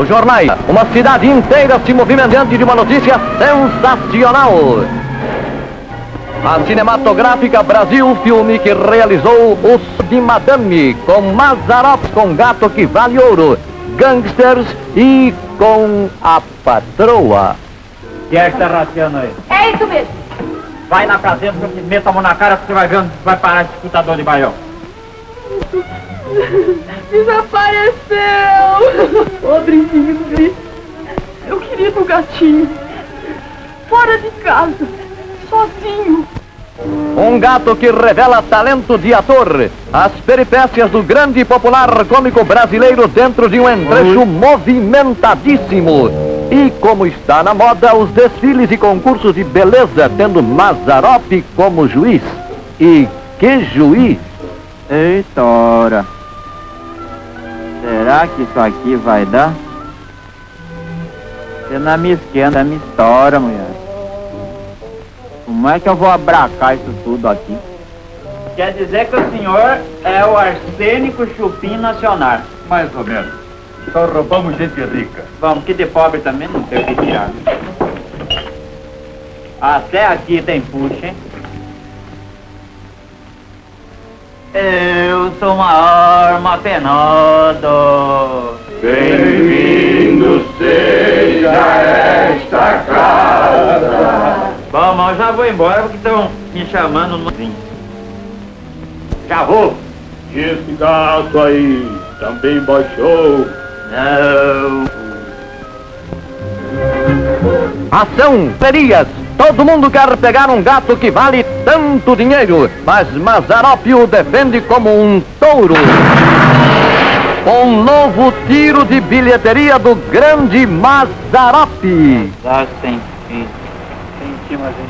Os jornais, uma cidade inteira se movimentando de uma notícia sensacional. A cinematográfica Brasil, filme que realizou O Gato de Madame, com Mazzaropi, com Gato que Vale Ouro, gangsters e com a patroa. E esta raciana aí? É isso mesmo. Vai na casinha, meta a mão na cara, que você vai ver onde vai parar esse escutador de baião. Desapareceu! Pobrezinho, vi. Eu queria ir pro gatinho. Fora de casa. Sozinho. Um gato que revela talento de ator. As peripécias do grande e popular cômico brasileiro dentro de um entrecho movimentadíssimo. E como está na moda, os desfiles e concursos de beleza, tendo Mazzaropi como juiz. E que juiz! Eita hora! Será que isso aqui vai dar? Você não me esquenta, me estoura, mulher. Como é que eu vou abracar isso tudo aqui? Quer dizer que o senhor é o arsênico chupim nacional. Mais ou menos. Só roubamos gente rica. Vamos, que de pobre também não tem o que tirar. Até aqui tem puxa, hein? Eu sou uma arma penada. Bem-vindo seja esta casa. Bom, mas já vou embora porque estão me chamando no fim. Já vou. E esse gato aí também baixou? Não. Ação, ferias. Todo mundo quer pegar um gato que vale tanto dinheiro, mas Mazzaropi o defende como um touro. Um novo tiro de bilheteria do grande Mazzaropi. Casar sem filho,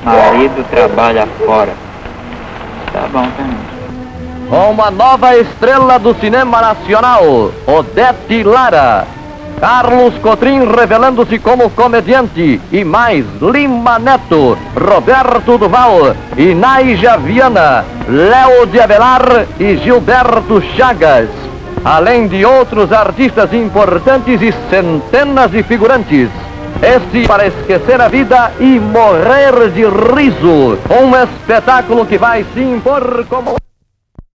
marido trabalha fora. Tá bom também. Uma nova estrela do cinema nacional, Odete Lara. Carlos Cotrim revelando-se como comediante e mais Lima Neto, Roberto Duval, Inaija Viana, Léo de Avelar e Gilberto Chagas. Além de outros artistas importantes e centenas de figurantes. Este para esquecer a vida e morrer de riso. Um espetáculo que vai se impor como...